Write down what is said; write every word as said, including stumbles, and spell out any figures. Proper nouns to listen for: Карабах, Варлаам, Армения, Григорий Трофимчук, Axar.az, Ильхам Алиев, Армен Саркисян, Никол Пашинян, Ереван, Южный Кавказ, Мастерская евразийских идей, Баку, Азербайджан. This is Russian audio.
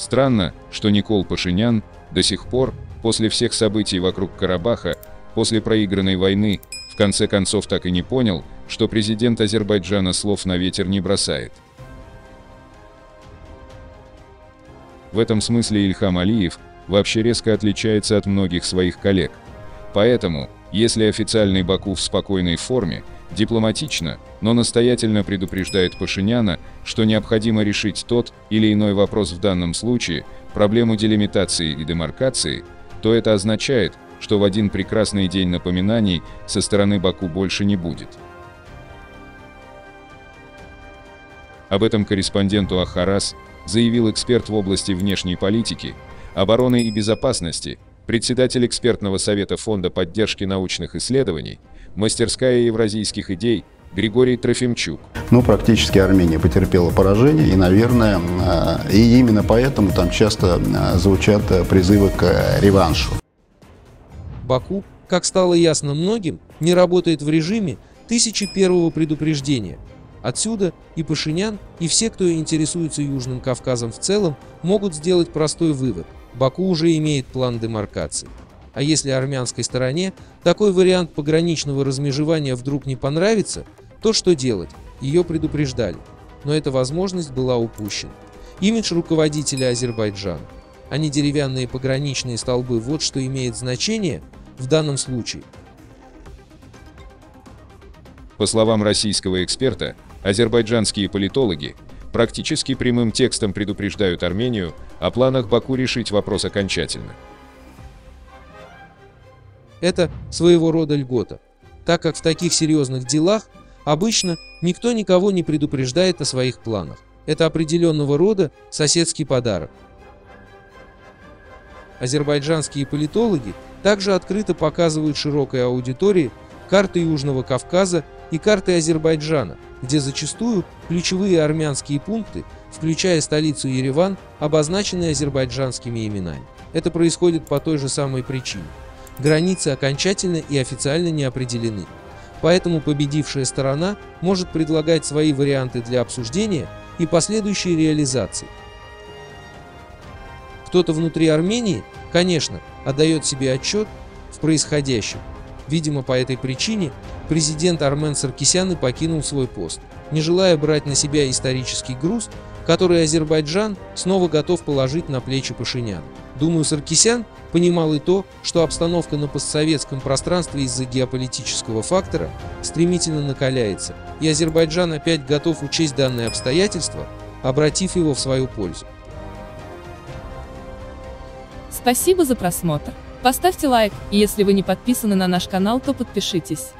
Странно, что Никол Пашинян до сих пор, после всех событий вокруг Карабаха, после проигранной войны, в конце концов так и не понял, что президент Азербайджана слов на ветер не бросает. В этом смысле Ильхам Алиев вообще резко отличается от многих своих коллег. Поэтому, если официальный Баку в спокойной форме, дипломатично, но настоятельно предупреждает Пашиняна, что необходимо решить тот или иной вопрос в данном случае, проблему делимитации и демаркации, то это означает, что в один прекрасный день напоминаний со стороны Баку больше не будет. Об этом корреспонденту Axar.az заявил эксперт в области внешней политики, обороны и безопасности, председатель экспертного совета Фонда поддержки научных исследований «Мастерская евразийских идей» Григорий Трофимчук. Ну, практически Армения потерпела поражение, и, наверное, и именно поэтому там часто звучат призывы к реваншу. Баку, как стало ясно многим, не работает в режиме тысячи первого предупреждения. Отсюда и Пашинян, и все, кто интересуется Южным Кавказом в целом, могут сделать простой вывод – Баку уже имеет план демаркации. А если армянской стороне такой вариант пограничного размежевания вдруг не понравится, то что делать? Ее предупреждали. Но эта возможность была упущена. Имидж руководителя Азербайджана, а не деревянные пограничные столбы – вот что имеет значение в данном случае. По словам российского эксперта, азербайджанские политологи практически прямым текстом предупреждают Армению о планах Баку решить вопрос окончательно. Это своего рода льгота, так как в таких серьезных делах обычно никто никого не предупреждает о своих планах. Это определенного рода соседский подарок. Азербайджанские политологи также открыто показывают широкой аудитории карты Южного Кавказа и карты Азербайджана, где зачастую ключевые армянские пункты, включая столицу Ереван, обозначены азербайджанскими именами. Это происходит по той же самой причине. Границы окончательно и официально не определены. Поэтому победившая сторона может предлагать свои варианты для обсуждения и последующей реализации. Кто-то внутри Армении, конечно, отдает себе отчет в происходящем. Видимо, по этой причине президент Армен Саркисян и покинул свой пост, не желая брать на себя исторический груз, который Азербайджан снова готов положить на плечи Пашиняна. Думаю, Саркисян понимал и то, что обстановка на постсоветском пространстве из-за геополитического фактора стремительно накаляется, и Азербайджан опять готов учесть данные обстоятельства, обратив его в свою пользу. Спасибо за просмотр. Поставьте лайк, и если вы не подписаны на наш канал, то подпишитесь.